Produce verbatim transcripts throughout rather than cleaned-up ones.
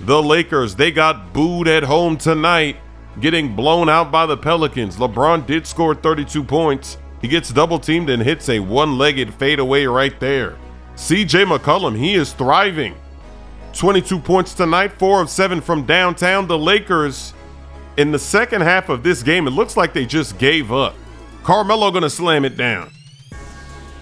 The Lakers, they got booed at home tonight, getting blown out by the Pelicans. LeBron did score thirty-two points. He gets double teamed and hits a one-legged fadeaway right there. C J McCollum, he is thriving. twenty-two points tonight, four of seven from downtown. The Lakers, in the second half of this game, it looks like they just gave up. Carmelo gonna slam it down.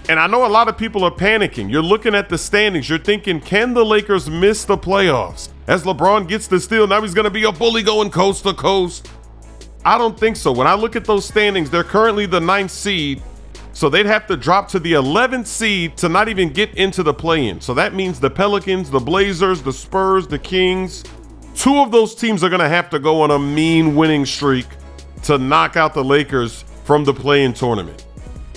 And I know a lot of people are panicking. You're looking at the standings. You're thinking, can the Lakers miss the playoffs? As LeBron gets the steal, now he's going to be a bully going coast to coast. I don't think so. When I look at those standings, they're currently the ninth seed. So they'd have to drop to the eleventh seed to not even get into the play-in. So that means the Pelicans, the Blazers, the Spurs, the Kings. Two of those teams are going to have to go on a mean winning streak to knock out the Lakers from the play-in tournament.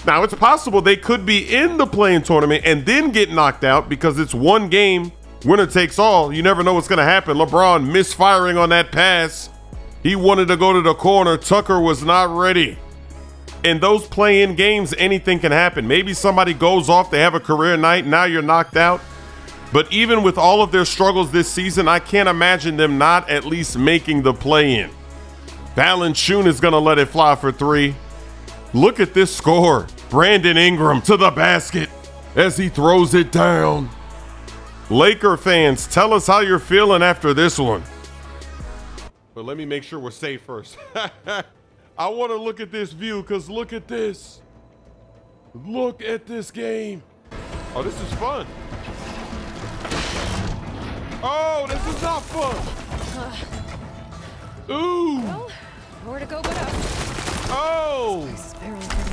Now, it's possible they could be in the play-in tournament and then get knocked out because it's one game, winner takes all. You never know what's going to happen. LeBron misfiring on that pass. He wanted to go to the corner. Tucker was not ready. In those play-in games, anything can happen. Maybe somebody goes off, they have a career night, now you're knocked out. But even with all of their struggles this season, I can't imagine them not at least making the play-in. Valanciunas is going to let it fly for three. Look at this score. Brandon Ingram to the basket as he throws it down. Laker fans, tell us how you're feeling after this one. But let me make sure we're safe first. I want to look at this view because look at this. Look at this game. Oh, this is fun. Oh, this is not fun. Ooh. Well, where to go but up. Oh.